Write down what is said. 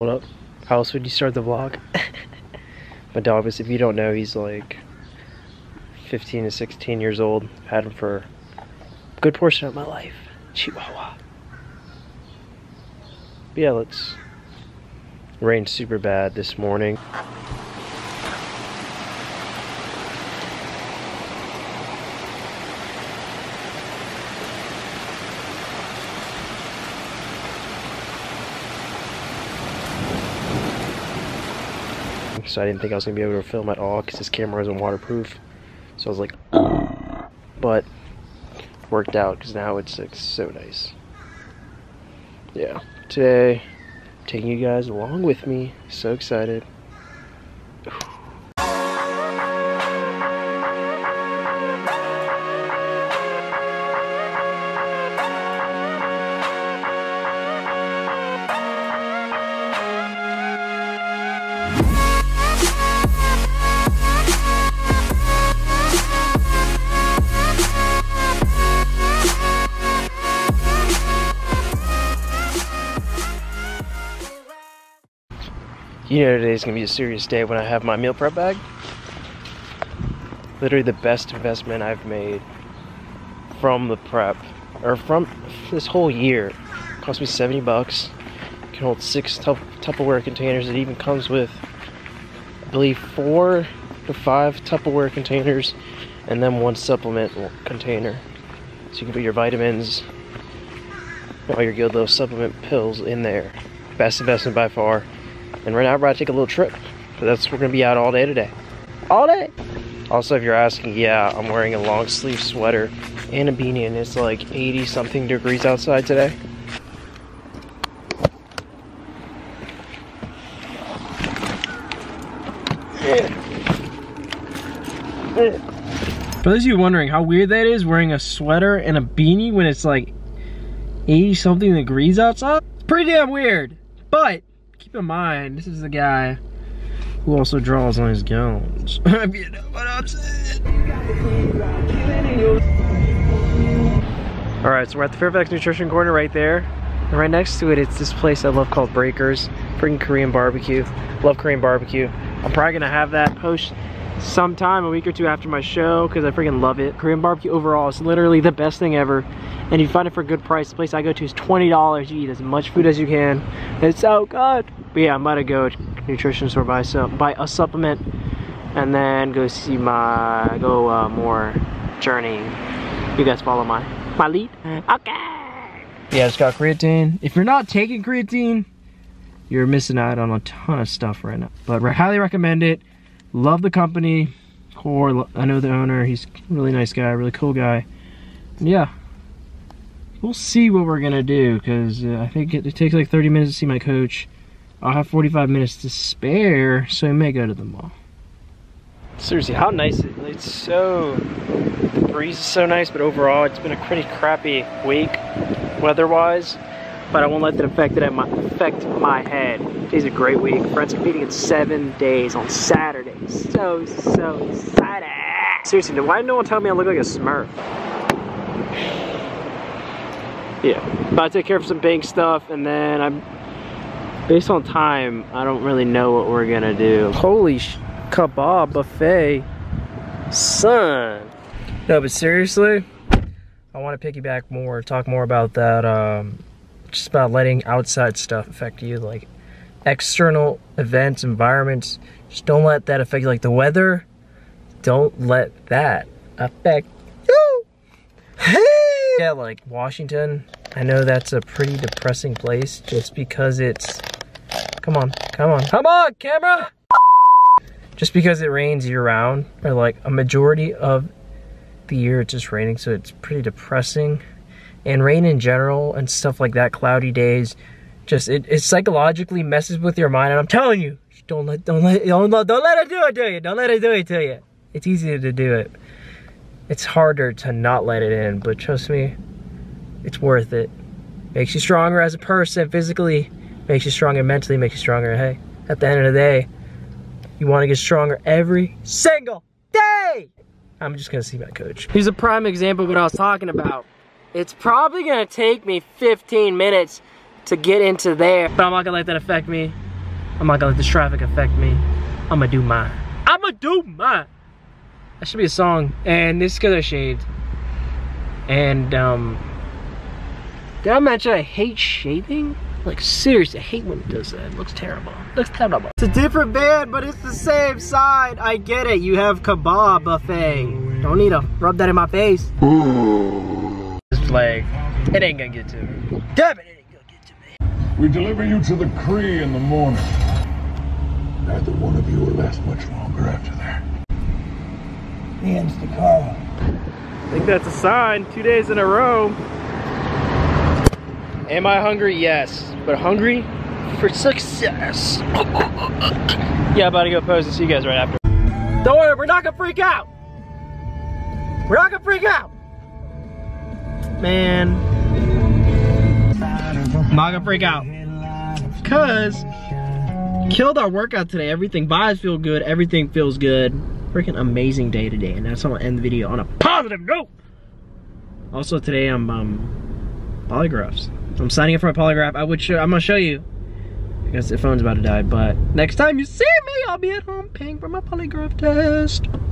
What up? How else would you start the vlog? My dog is, if you don't know, he's like 15 to 16 years old. I've had him for a good portion of my life. Chihuahua. But yeah, let's... Rained super bad this morning. So I didn't think I was going to be able to film at all because this camera isn't waterproof. So I was like, but it worked out because now it's like so nice. Yeah, today I'm taking you guys along with me. So excited. You know today's gonna be a serious day when I have my meal prep bag. Literally the best investment I've made from the prep, or from this whole year. It cost me 70 bucks. It can hold 6 Tupperware containers. It even comes with, I believe, 4 to 5 Tupperware containers and then 1 supplement container. So you can put your vitamins, all your good little supplement pills in there. Best investment by far. And right now we're about to take a little trip. So that's, we're gonna be out all day today. All day! Also, if you're asking, yeah, I'm wearing a long sleeve sweater and a beanie and it's like 80 something degrees outside today. For those of you wondering how weird that is, wearing a sweater and a beanie when it's like 80 something degrees outside? It's pretty damn weird, but keep in mind, this is the guy who also draws on his gowns. You know what I'm saying? Alright, so we're at the Fairfax Nutrition Corner right there. And right next to it, it's this place I love called Breakers. Freaking Korean barbecue. Love Korean barbecue. I'm probably going to have that post sometime, a week or two after my show, because I freaking love it. Korean barbecue overall is literally the best thing ever. And you find it for a good price. The place I go to is $20. You eat as much food as you can. It's so good. But yeah, I'm about to go to the nutrition store, buy a supplement, and then go see my, more journey. You guys follow my lead? Okay. Yeah, I just got creatine. If you're not taking creatine, you're missing out on a ton of stuff right now. But I highly recommend it. Love the company. I know the owner. He's a really nice guy, really cool guy. And yeah. We'll see what we're gonna do, because I think it takes like 30 minutes to see my coach. I'll have 45 minutes to spare, so I may go to the mall. Seriously, how nice it is. It's so, the breeze is so nice, but overall it's been a pretty crappy week weather-wise, but I won't let that affect my head. Today's a great week. Friends are meeting in 7 days on Saturday. So excited. Seriously, why did no one tell me I look like a Smerf? Yeah, about to take care of some bank stuff, and then based on time, I don't really know what we're gonna do. Holy kebab buffet, son. No, but seriously, I want to piggyback more, talk more about that, just about letting outside stuff affect you, like external events, environments. Just don't let that affect you, like the weather. Don't let that affect you. Yeah, like Washington, I know that's a pretty depressing place just because it's, come on camera! Just because it rains year round, or like a majority of the year it's just raining, so it's pretty depressing. And rain in general and stuff like that, cloudy days, just it psychologically messes with your mind, and I'm telling you, don't let it do it to you, It's easy to do it. It's harder to not let it in, but trust me, it's worth it. Makes you stronger as a person physically, makes you stronger mentally, makes you stronger. Hey, at the end of the day, you want to get stronger every single day. I'm just going to see my coach. Here's a prime example of what I was talking about. It's probably going to take me 15 minutes to get into there, but I'm not going to let that affect me. I'm not gonna let this traffic affect me. I'ma do mine. I'ma do mine. That should be a song. And this is because I shaved. And did I mention I hate shaving? Like seriously, I hate when it does that. It looks terrible. It looks terrible. It's a different band, but it's the same side. I get it. You have kebab buffet. Don't need to rub that in my face. It's like it ain't gonna get to me. Damn it, it ain't gonna get to me. We deliver you to the Cree in the morning. Neither one of you will last much longer after that. The end's to Carl. I think that's a sign. 2 days in a row. Am I hungry? Yes, but hungry for success. Yeah, about to go pose and see you guys right after. Don't worry, we're not gonna freak out. We're not gonna freak out. Man. I'm not gonna freak out. Cause killed our workout today. Everything, vibes feel good. Everything feels good. Freaking amazing day today. And that's how I'll end the video on a positive note. Also today I'm polygraphs. I'm signing up for my polygraph. I'm gonna show you because the phone's about to die, but next time you see me, I'll be at home paying for my polygraph test.